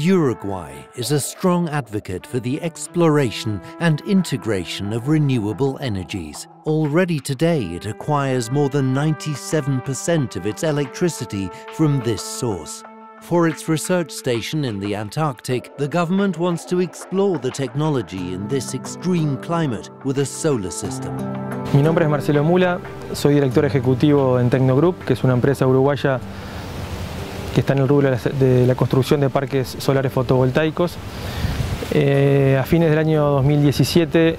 Uruguay is a strong advocate for the exploration and integration of renewable energies. Already today, it acquires more than 97% of its electricity from this source. For its research station in the Antarctic, the government wants to explore the technology in this extreme climate with a solar system. Mi nombre es Marcelo Mula, soy director ejecutivo en Tecnogroup, que es una empresa uruguaya que está en el rubro de la construcción de parques solares fotovoltaicos. A fines del año 2017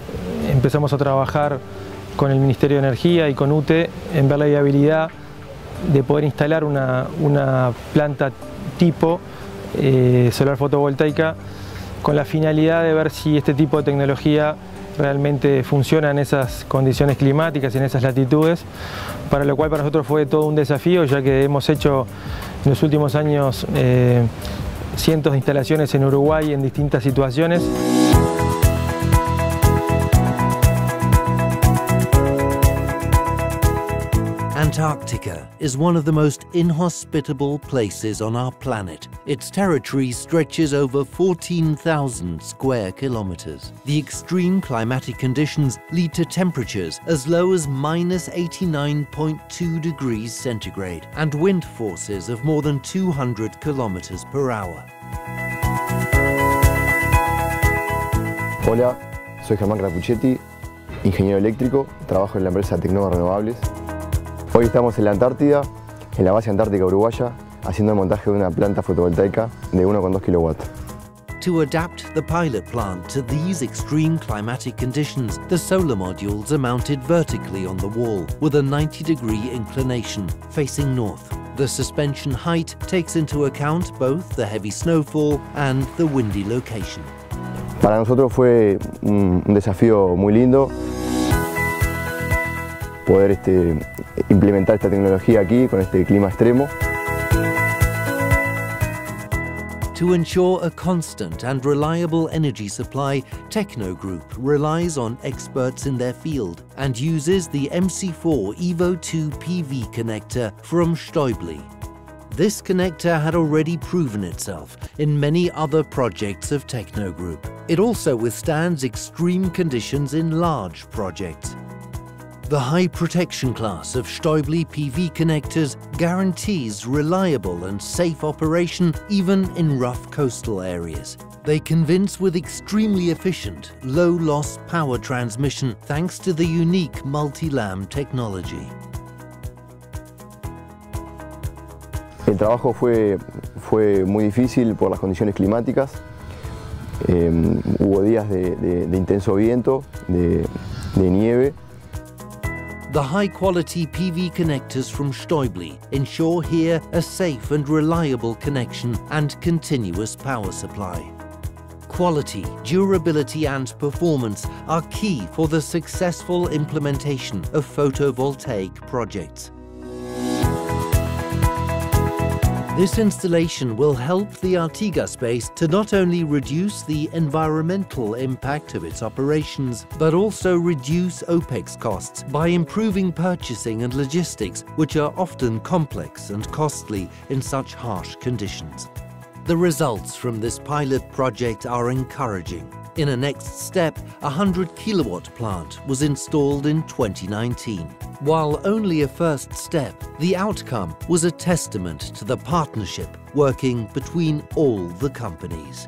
empezamos a trabajar con el Ministerio de Energía y con UTE en ver la viabilidad de poder instalar una planta tipo solar fotovoltaica con la finalidad de ver si este tipo de tecnología realmente funciona en esas condiciones climáticas y en esas latitudes, para lo cual para nosotros fue todo un desafío, ya que hemos hecho en los últimos años cientos de instalaciones en Uruguay en distintas situaciones. Antarctica is one of the most inhospitable places on our planet. Its territory stretches over 14,000 square kilometers. The extreme climatic conditions lead to temperatures as low as -89.2 degrees centigrade and wind forces of more than 200 kilometers per hour. Hola, soy Germán Grapuccetti, ingeniero eléctrico, trabajo en la empresa Tecno Renovables. Hoy estamos en la Antártida, en la base antártica uruguaya, haciendo el montaje de una planta fotovoltaica de 1,2 kilowatts. To adapt the pilot plant to these extreme climatic conditions, the solar modules are mounted vertically on the wall with a 90-degree inclination, facing north. The suspension height takes into account both the heavy snowfall and the windy location. Para nosotros fue un desafío muy lindo poder implementar esta tecnología aquí con este clima extremo. To ensure a constant and reliable energy supply, Tecnogroup relies on experts in their field and uses the MC4 EVO2 PV connector from Stäubli. This connector had already proven itself in many other projects of Tecnogroup. It also withstands extreme conditions in large projects. The high protection class of Stäubli PV connectors guarantees reliable and safe operation even in rough coastal areas. They convince with extremely efficient, low-loss power transmission thanks to the unique multi-lam technology. El trabajo fue muy difícil por las condiciones climáticas. Hubo días de intenso viento, de nieve. The high-quality PV connectors from Stäubli ensure here a safe and reliable connection and continuous power supply. Quality, durability and performance are key for the successful implementation of photovoltaic projects. This installation will help the Antarctica base to not only reduce the environmental impact of its operations, but also reduce OPEX costs by improving purchasing and logistics, which are often complex and costly in such harsh conditions. The results from this pilot project are encouraging. In a next step, a 100-kilowatt plant was installed in 2019. While only a first step, the outcome was a testament to the partnership working between all the companies.